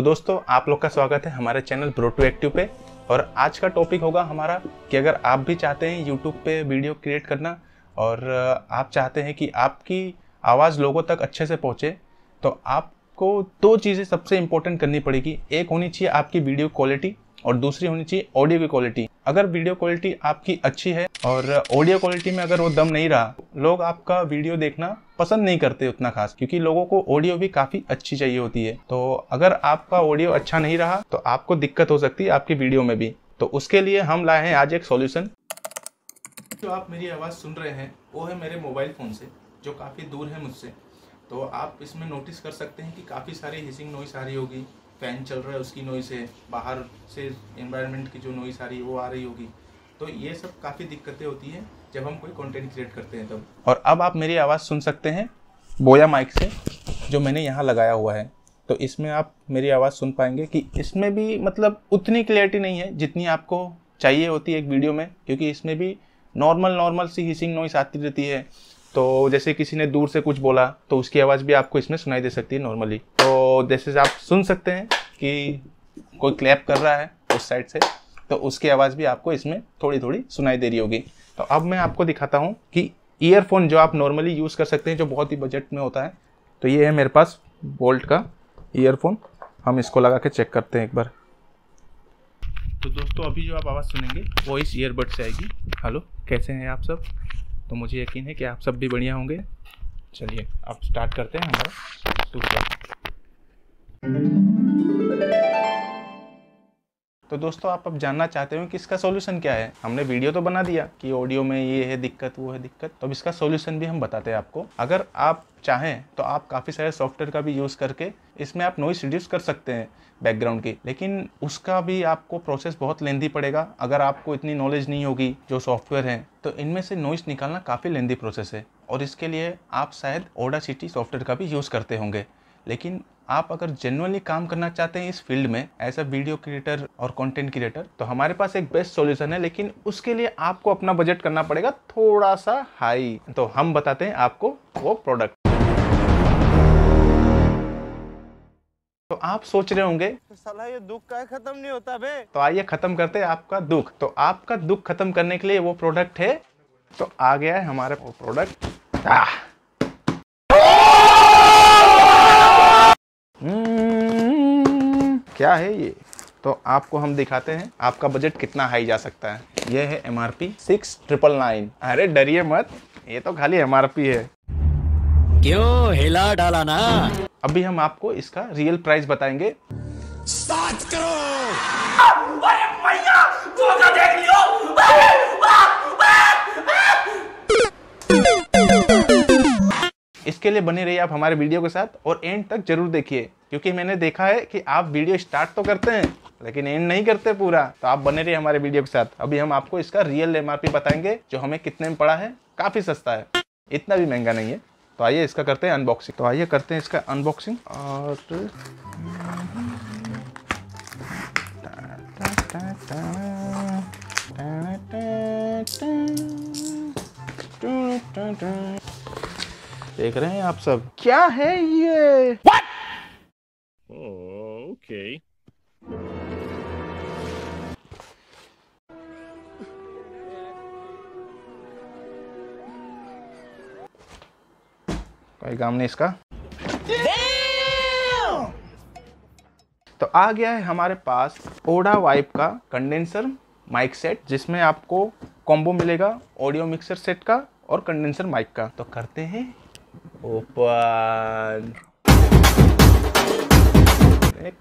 तो दोस्तों आप लोग का स्वागत है हमारे चैनल ब्रोटूएक्टिव पे। और आज का टॉपिक होगा हमारा कि अगर आप भी चाहते हैं यूट्यूब पे वीडियो क्रिएट करना और आप चाहते हैं कि आपकी आवाज़ लोगों तक अच्छे से पहुँचे, तो आपको दो चीज़ें सबसे इम्पोर्टेंट करनी पड़ेगी। एक होनी चाहिए आपकी वीडियो क्वालिटी और दूसरी होनी चाहिए ऑडियो की क्वालिटी। अगर वीडियो क्वालिटी आपकी अच्छी है और ऑडियो क्वालिटी में अगर वो दम नहीं रहा, लोग आपका वीडियो देखना पसंद नहीं करते उतना खास, क्योंकि लोगों को ऑडियो भी काफ़ी अच्छी चाहिए होती है। तो अगर आपका ऑडियो अच्छा नहीं रहा तो आपको दिक्कत हो सकती है आपकी वीडियो में भी। तो उसके लिए हम लाए हैं आज एक सॉल्यूशन। जो आप मेरी आवाज़ सुन रहे हैं वो है मेरे मोबाइल फ़ोन से, जो काफ़ी दूर है मुझसे। तो आप इसमें नोटिस कर सकते हैं कि काफ़ी सारी हिसिंग नॉइस आ रही होगी, फ़ैन चल रहा है उसकी नॉइस है, बाहर से एनवायरनमेंट की जो नॉइस आ रही है वो आ रही होगी। तो ये सब काफ़ी दिक्कतें होती हैं जब हम कोई कंटेंट क्रिएट करते हैं तब। और अब आप मेरी आवाज़ सुन सकते हैं बोया माइक से, जो मैंने यहाँ लगाया हुआ है। तो इसमें आप मेरी आवाज़ सुन पाएंगे कि इसमें भी मतलब उतनी क्लैरिटी नहीं है जितनी आपको चाहिए होती है एक वीडियो में, क्योंकि इसमें भी नॉर्मल सी हिसिंग नॉइस आती रहती है। तो जैसे किसी ने दूर से कुछ बोला तो उसकी आवाज़ भी आपको इसमें सुनाई दे सकती है नॉर्मली। तो जैसे आप सुन सकते हैं कि कोई क्लैप कर रहा है उस साइड से, तो उसकी आवाज़ भी आपको इसमें थोड़ी थोड़ी सुनाई दे रही होगी। तो अब मैं आपको दिखाता हूँ कि ईयरफोन जो आप नॉर्मली यूज़ कर सकते हैं, जो बहुत ही बजट में होता है। तो ये है मेरे पास बोल्ट का ईयरफोन, हम इसको लगा के चेक करते हैं एक बार। तो दोस्तों अभी जो आप आवाज़ सुनेंगे वो इस ईयरबड से आएगी। हेलो, कैसे हैं आप सब? तो मुझे यकीन है कि आप सब भी बढ़िया होंगे। चलिए अब स्टार्ट करते हैं हमारा दूसरा। तो दोस्तों आप अब जानना चाहते हो कि इसका सॉल्यूशन क्या है। हमने वीडियो तो बना दिया कि ऑडियो में ये है दिक्कत वो है दिक्कत, तो अब इसका सॉल्यूशन भी हम बताते हैं आपको। अगर आप चाहें तो आप काफ़ी सारे सॉफ्टवेयर का भी यूज़ करके इसमें आप नॉइस रिड्यूस कर सकते हैं बैकग्राउंड की, लेकिन उसका भी आपको प्रोसेस बहुत लेंथी पड़ेगा। अगर आपको इतनी नॉलेज नहीं होगी जो सॉफ्टवेयर हैं, तो इनमें से नॉइस निकालना काफ़ी लेंथी प्रोसेस है। और इसके लिए आप शायद ऑडासिटी सॉफ्टवेयर का भी यूज़ करते होंगे। लेकिन आप अगर जेन्युइनली काम करना चाहते हैं इस फील्ड में एज अ वीडियो क्रिएटर और कंटेंट क्रिएटर, तो हमारे पास एक बेस्ट सॉल्यूशन है। लेकिन उसके लिए आपको अपना बजट करना पड़ेगा थोड़ा सा हाई। तो हम बताते हैं आपको वो प्रोडक्ट। तो आप सोच रहे होंगे साला ये दुख का खत्म नहीं होता बे, तो आइए खत्म करते हैं आपका दुख। तो आपका दुख खत्म करने के लिए वो प्रोडक्ट है। तो आ गया है हमारा वो प्रोडक्ट। क्या है ये? तो आपको हम दिखाते हैं आपका बजट कितना हाई जा सकता है। ये है MRP 6999। अरे डरिए मत, ये तो खाली MRP है। क्यों हिला डाला ना? अभी हम आपको इसका रियल प्राइस बताएंगे। साथ करो। अरे मैया, तू तो देख लियो। इसके लिए बने रहिए आप हमारे वीडियो के साथ और एंड तक जरूर देखिए, क्योंकि मैंने देखा है कि आप वीडियो स्टार्ट तो करते हैं लेकिन एंड नहीं करते पूरा। तो आप बने रहिए हमारे वीडियो के साथ। अभी हम आपको इसका रियल MRP बताएंगे, जो हमें कितने में पड़ा है। काफी सस्ता है, इतना भी महंगा नहीं है। तो आइए इसका करते हैं अनबॉक्सिंग। तो आइए करते हैं इसका अनबॉक्सिंग। और देख रहे हैं आप सब क्या है ये। ओके कोई काम नहीं इसका। तो आ गया है हमारे पास ऑडावाइब का कंडेंसर माइक सेट, जिसमें आपको कॉम्बो मिलेगा ऑडियो मिक्सर सेट का और कंडेंसर माइक का। तो करते हैं ओपन।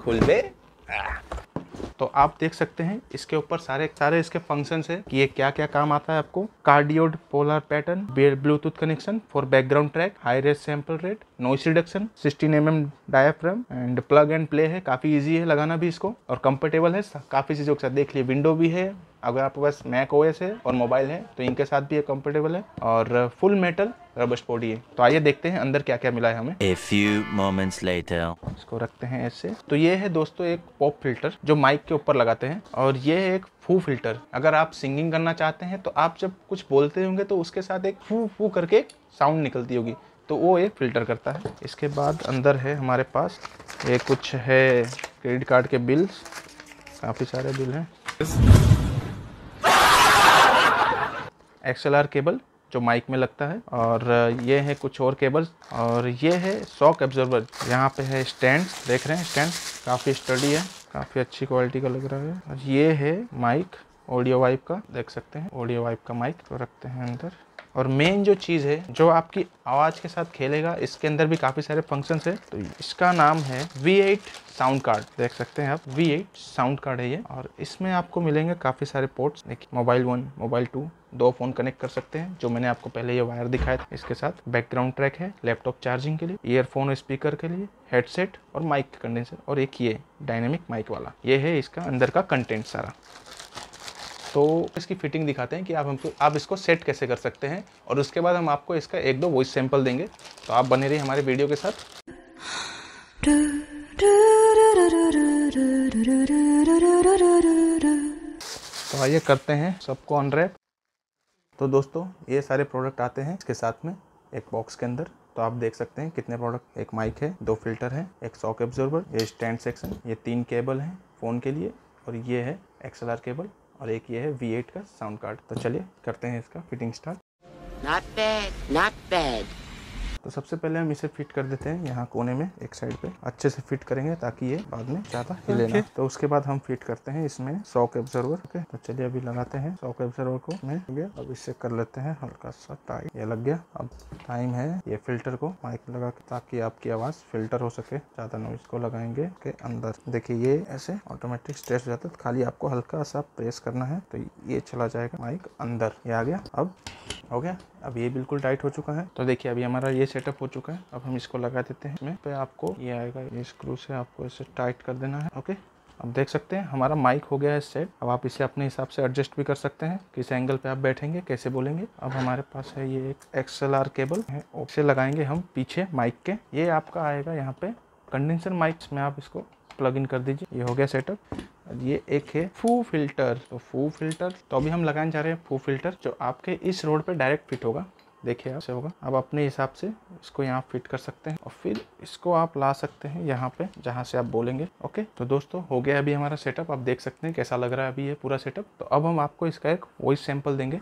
खुल बे। तो आप देख सकते हैं इसके ऊपर सारे इसके फंक्शंस हैं कि ये क्या क्या काम आता है आपको। Cardioid polar pattern, Bluetooth connection for background track, high rate sample rate, noise reduction, 16 mm diaphragm and plug and play है। काफ़ी इजी है लगाना भी इसको और कंफर्टेबल है काफ़ी चीज़ों के साथ। देख लिए विंडो भी है अगर आपके पास मैक OS है और मोबाइल है, तो इनके साथ भी ये कंफर्टेबल है। और फुल मेटल रबस्ट बॉडी है। तो आइए देखते हैं अंदर क्या क्या मिला है हमें। A few moments later. इसको रखते हैं ऐसे। तो ये है दोस्तों एक पॉप फिल्टर जो माइक के ऊपर लगाते हैं, और ये है एक फू फिल्टर। अगर आप सिंगिंग करना चाहते हैं तो आप जब कुछ बोलते होंगे तो उसके साथ एक फू फू करके साउंड निकलती होगी, तो वो एक फिल्टर करता है। इसके बाद अंदर है हमारे पास ये कुछ है क्रेडिट कार्ड के बिल्स, काफ़ी सारे बिल हैं। XLR केबल जो माइक में लगता है, और ये है कुछ और केबल्स, और ये है शॉक एब्जॉर्बर। यहाँ पे है स्टैंड, देख रहे हैं स्टैंड काफ़ी स्टडी है, काफ़ी अच्छी क्वालिटी का लग रहा है। और ये है माइक ऑडियोवाइब का, देख सकते हैं ऑडियोवाइब का माइक तो रखते हैं अंदर। और मेन जो चीज़ है जो आपकी आवाज़ के साथ खेलेगा, इसके अंदर भी काफ़ी सारे फंक्शंस है। तो इसका नाम है V8 साउंड कार्ड, देख सकते हैं आप V8 साउंड कार्ड है ये। और इसमें आपको मिलेंगे काफ़ी सारे पोर्ट्स, देखिए मोबाइल 1, मोबाइल 2, 2 फ़ोन कनेक्ट कर सकते हैं, जो मैंने आपको पहले ये वायर दिखाया था। इसके साथ बैकग्राउंड ट्रैक है, लैपटॉप चार्जिंग के लिए, ईयरफोन स्पीकर के लिए, हेडसेट और माइक कंडेंसर, और एक ये डायनेमिक माइक वाला। ये है इसका अंदर का कंटेंट सारा। तो इसकी फिटिंग दिखाते हैं कि आप इसको सेट कैसे कर सकते हैं, और उसके बाद हम आपको इसका 1-2 वॉइस सैंपल देंगे। तो आप बने रहिए हमारे वीडियो के साथ। तो आइए करते हैं सबको अनरैप। तो दोस्तों ये सारे प्रोडक्ट आते हैं इसके साथ में एक बॉक्स के अंदर। तो आप देख सकते हैं कितने प्रोडक्ट, एक माइक है, 2 फिल्टर है, एक शॉक एब्जॉर्बर, ये स्टैंड सेक्शन, ये 3 केबल हैं फ़ोन के लिए, और ये है XLR केबल, और एक ये है V8 का साउंड कार्ड। तो चलिए करते हैं इसका फिटिंग स्टार्ट। Not bad. तो सबसे पहले हम इसे फिट कर देते हैं यहाँ कोने में, एक साइड पे अच्छे से फिट करेंगे ताकि ये बाद में ज़्यादा हिले ना। तो उसके बाद हम फिट करते हैं इसमें शॉक एब्जॉर्बर। ओके, तो चलिए अभी लगाते हैं शॉक एब्जॉर्बर को। मैं अब इससे कर लेते हैं हल्का सा टाइट, ये लग गया। अब टाइम है ये फिल्टर को माइक लगा के, ताकि आपकी आवाज़ फिल्टर हो सके, ज़्यादा नॉइज़ को लगाएंगे के अंदर। देखिए ये ऐसे ऑटोमेटिक स्ट्रेच हो जाता है, खाली आपको हल्का सा प्रेस करना है तो ये चला जाएगा माइक अंदर। ये आ गया, अब हो गया। अब ये बिल्कुल टाइट हो चुका है। तो देखिए अभी हमारा ये सेटअप हो चुका है। अब हम इसको लगा देते हैं, इसमें पे आपको ये आएगा, ये स्क्रू से आपको इसे टाइट कर देना है। ओके, अब देख सकते हैं हमारा माइक हो गया है सेट। अब आप इसे अपने हिसाब से एडजस्ट भी कर सकते हैं, किस एंगल पे आप बैठेंगे, कैसे बोलेंगे। अब हमारे पास है ये एक XLR केबल है, उसे लगाएंगे हम पीछे माइक के। ये आपका आएगा यहाँ पे कंडेंसर माइक्स में, आप इसको प्लग इन कर दीजिए। ये हो गया सेटअप। ये एक है फू फिल्टर। तो फू फिल्टर तो अभी हम लगाने जा रहे हैं, फू फिल्टर जो आपके इस रोड पे डायरेक्ट फिट होगा, देखिए आपसे होगा। अब अपने हिसाब से इसको यहाँ फिट कर सकते हैं, और फिर इसको आप ला सकते हैं यहाँ पे जहाँ से आप बोलेंगे। ओके, तो दोस्तों हो गया अभी हमारा सेटअप। आप देख सकते हैं कैसा लग रहा है अभी ये पूरा सेटअप। तो अब हम आपको इसका एक वॉइस सैंपल देंगे।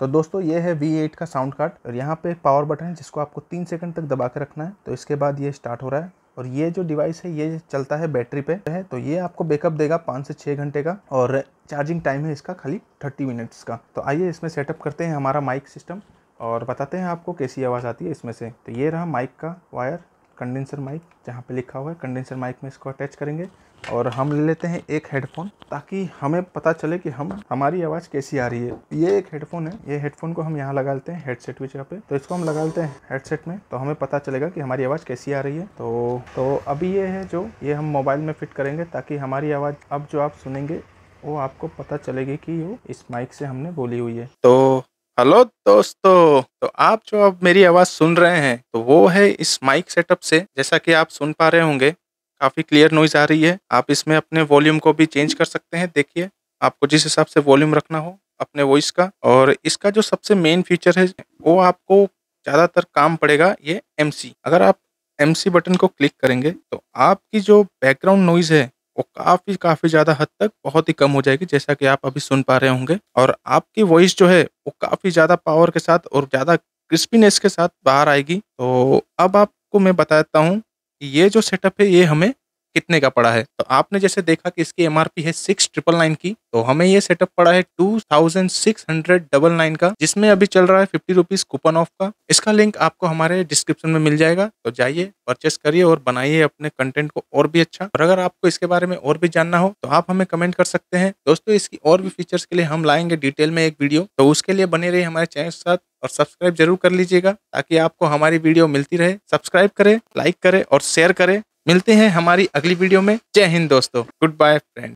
तो दोस्तों ये है V8 का साउंड कार्ड, और यहाँ पे पावर बटन है जिसको आपको 3 सेकंड तक दबा के रखना है। तो इसके बाद ये स्टार्ट हो रहा है, और ये जो डिवाइस है ये चलता है बैटरी पे है। तो ये आपको बैकअप देगा 5 से 6 घंटे का, और चार्जिंग टाइम है इसका खाली 30 मिनट्स का। तो आइए इसमें सेटअप करते हैं हमारा माइक सिस्टम, और बताते हैं आपको कैसी आवाज़ आती है इसमें से। तो ये रहा माइक का वायर, कंडेंसर माइक जहाँ पे लिखा हुआ है कंडेंसर माइक में इसको अटैच करेंगे। और हम ले लेते हैं एक हेडफोन, ताकि हमें पता चले कि हमारी आवाज़ कैसी आ रही है। ये एक हेडफोन है, ये हेडफोन को हम यहाँ लगा लेते हैं हेडसेट की जगह पे। तो इसको हम लगा लेते हैं हेडसेट में, तो हमें पता चलेगा कि हमारी आवाज़ कैसी आ रही है। तो अभी ये है जो ये हम मोबाइल में फिट करेंगे, ताकि हमारी आवाज़ अब जो आप सुनेंगे वो आपको पता चलेगी कि वो इस माइक से हमने बोली हुई है। तो हेलो दोस्तों, तो आप जो अब मेरी आवाज़ सुन रहे हैं तो वो है इस माइक सेटअप से। जैसा कि आप सुन पा रहे होंगे काफ़ी क्लियर नॉइज़ आ रही है। आप इसमें अपने वॉल्यूम को भी चेंज कर सकते हैं, देखिए आपको जिस हिसाब से वॉल्यूम रखना हो अपने वॉइस का। और इसका जो सबसे मेन फीचर है वो आपको ज़्यादातर काम पड़ेगा ये MC। अगर आप MC बटन को क्लिक करेंगे तो आपकी जो बैकग्राउंड नॉइज़ है वो काफ़ी ज़्यादा हद तक बहुत ही कम हो जाएगी, जैसा कि आप अभी सुन पा रहे होंगे। और आपकी वॉइस जो है वो काफ़ी ज़्यादा पावर के साथ और ज़्यादा क्रिस्पीनेस के साथ बाहर आएगी। तो अब आपको मैं बताता हूँ ये जो सेटअप है ये हमें कितने का पड़ा है। तो आपने जैसे देखा कि इसकी MRP है 6999 की, तो हमें ये सेटअप पड़ा है 2699 का, जिसमें अभी चल रहा है 50 रुपीज़ कूपन ऑफ का। इसका लिंक आपको हमारे डिस्क्रिप्शन में मिल जाएगा, तो जाइए परचेस करिए और बनाइए अपने कंटेंट को और भी अच्छा। और अगर आपको इसके बारे में और भी जानना हो तो आप हमें कमेंट कर सकते हैं। दोस्तों इसकी और भी फीचर्स के लिए हम लाएंगे डिटेल में एक वीडियो, तो उसके लिए बने रहिए हमारे चैनल के साथ, और सब्सक्राइब जरूर कर लीजिएगा ताकि आपको हमारी वीडियो मिलती रहे। सब्सक्राइब करें, लाइक करें और शेयर करें। मिलते हैं हमारी अगली वीडियो में। जय हिंद दोस्तों, गुड बाय फ्रेंड।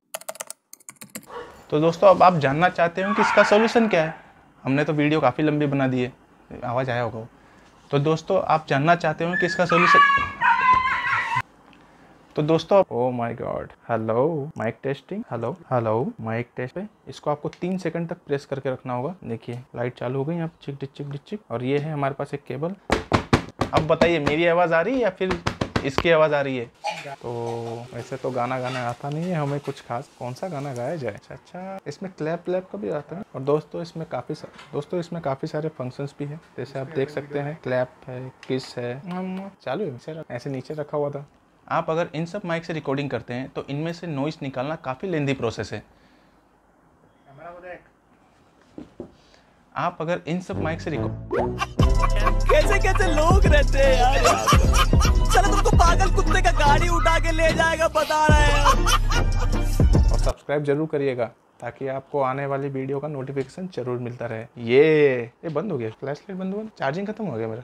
तो दोस्तों अब आप जानना चाहते हो कि इसका सॉल्यूशन क्या है। हमने तो वीडियो काफ़ी लंबी बना दी है, आवाज़ आया होगा। तो दोस्तों आप जानना चाहते हो कि इसका सॉल्यूशन। तो दोस्तों oh my God, hello mic testing, hello hello mic test पे इसको आपको 3 सेकंड तक प्रेस करके रखना होगा। देखिए लाइट चालू हो गई, आप चिक डिक चिक डिक चिक। और ये है हमारे पास एक केबल। अब बताइए मेरी आवाज़ आ रही है या फिर इसकी आवाज़ आ रही है। तो वैसे तो गाना गाना आता नहीं है हमें कुछ खास, कौन सा गाना गाया जाए। अच्छा, इसमें क्लैप क्लैप का भी आता है। और दोस्तों इसमें काफ़ी सारे फंक्शंस भी हैं, जैसे आप देख सकते हैं क्लैप है, किस है, चालू है, ऐसे नीचे रखा हुआ था। आप अगर इन सब माइक से रिकॉर्डिंग करते हैं तो इनमें से नॉइस निकालना काफ़ी लेंदी प्रोसेस है। आप अगर इन सब माइक से रिकॉर्ड कैसे लोग रहते हैं यार। चलो तुमको पागल कुत्ते का गाड़ी उठा के ले जाएगा बता रहा है। और सब्सक्राइब जरूर करिएगा ताकि आपको आने वाली वीडियो का नोटिफिकेशन जरूर मिलता रहे। ये बंद हो गया, फ्लैशलाइट बंद हुआ, चार्जिंग खत्म हो गया मेरा।